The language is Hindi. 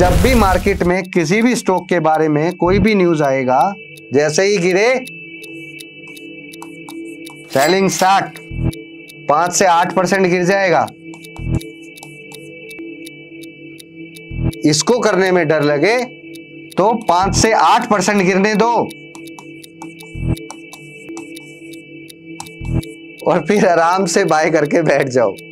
जब भी मार्केट में किसी भी स्टॉक के बारे में कोई भी न्यूज आएगा, जैसे ही गिरे सेलिंग स्टार्ट, 5 से 8% गिर जाएगा। इसको करने में डर लगे तो 5 से 8% गिरने दो और फिर आराम से बाय करके बैठ जाओ।